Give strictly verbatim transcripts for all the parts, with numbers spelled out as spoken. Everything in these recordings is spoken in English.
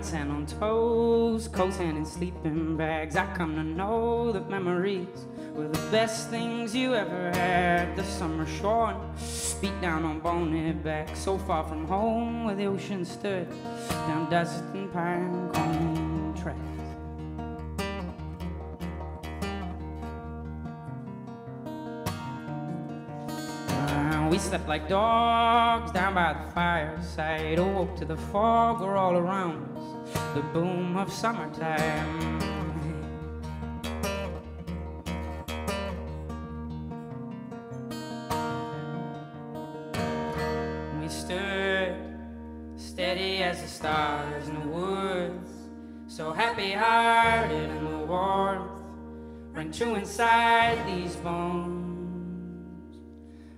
hats and on toes, coats and in sleeping bags. I come to know that memories were the best things you ever had. The summer shorn, beat down on bonehead back, so far from home where the ocean stood, down dust and pine cone tracks. We slept like dogs down by the fireside, awoke to the fog or all around us, the boom of summertime. We stood steady as the stars in the woods, so happy-hearted and the warmth ran true inside these bones.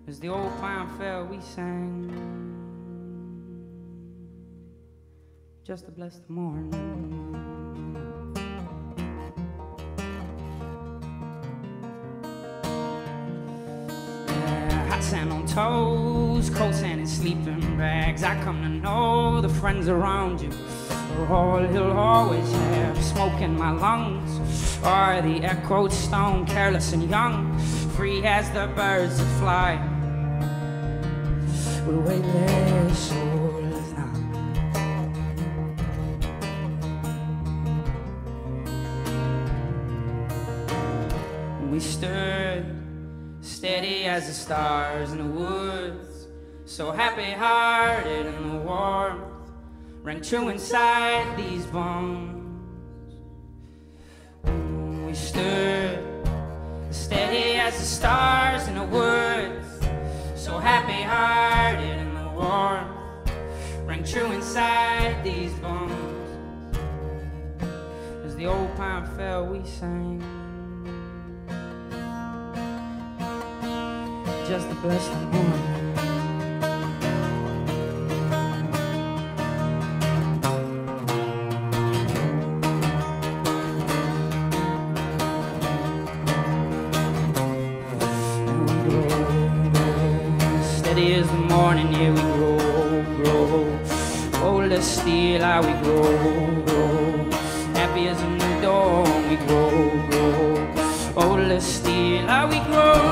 As the old pine fell, we sang just to bless the morning. Sand on toes, cold sand in sleeping bags. I come to know the friends around you are all he'll always have. Smoke in my lungs are the echoed stone, careless and young, free as the birds that fly. We're weightless souls now. We stood steady as the stars in the woods, so happy-hearted and the warmth rang true inside these bones. We stood steady as the stars in the woods, so happy-hearted and the warmth rang true inside these bones. As the old pine fell, we sang just to bless the morning. Steady as the morning, yeah, we grow, grow. Older still, how we grow, grow. Happy as a new dawn, we grow, grow. Older still, how we grow.